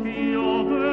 Feel the